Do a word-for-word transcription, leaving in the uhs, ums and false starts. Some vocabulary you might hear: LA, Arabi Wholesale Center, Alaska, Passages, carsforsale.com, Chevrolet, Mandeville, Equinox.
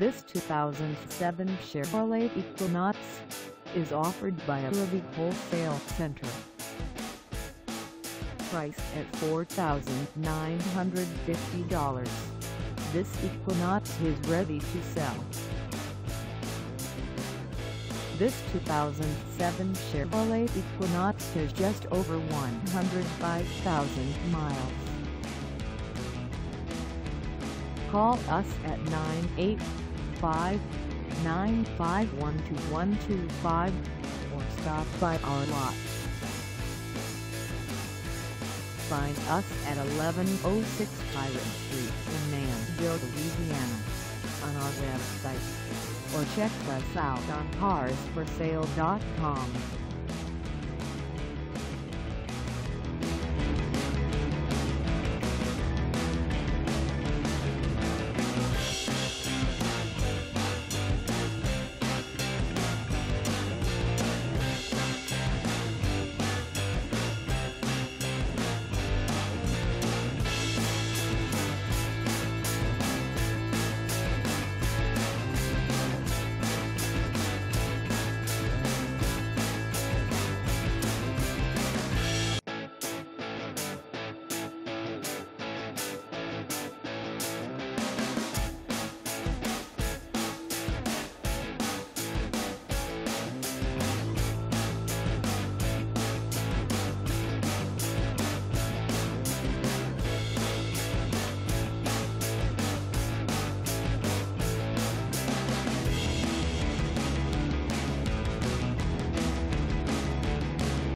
This two thousand seven Chevrolet Equinox is offered by Arabi Wholesale Center. Priced at four thousand nine hundred fifty dollars, this Equinox is ready to sell. This two thousand seven Chevrolet Equinox has just over one hundred five thousand miles. Call us at nine eight five, nine five one, two one two five or stop by our lot. Find us at eleven oh six Pirate Street in Mandeville, Louisiana on our website, or check us out on cars for sale dot com.